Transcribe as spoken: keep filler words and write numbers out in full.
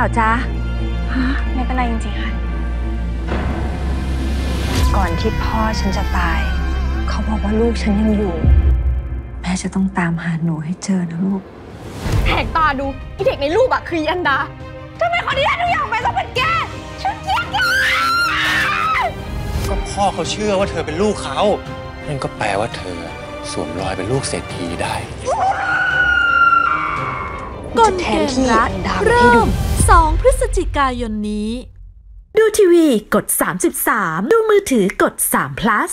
ล่าจ๊ะฮะไม่เป็นไรจริงๆค่ะก่อนที่พ่อฉันจะตายเขาบอกว่าลูกฉันยังอยู่แม่จะต้องตามหาหนูให้เจอนะลูกแหกตาดูที่เด็กในรูปอะคืออันดาทำไมคนที่ได้ทุกอย่างไปต้องเป็นแกฉันเกลียดแกก็พ่อเขาเชื่อว่าเธอเป็นลูกเขานั่นก็แปลว่าเธอสวมรอยเป็นลูกเศรษฐีได้กลเกมรัฐเริ่มสองพฤศจิกายนนี้ดูทีวีกดสามสิบสามดูมือถือกดสาม plus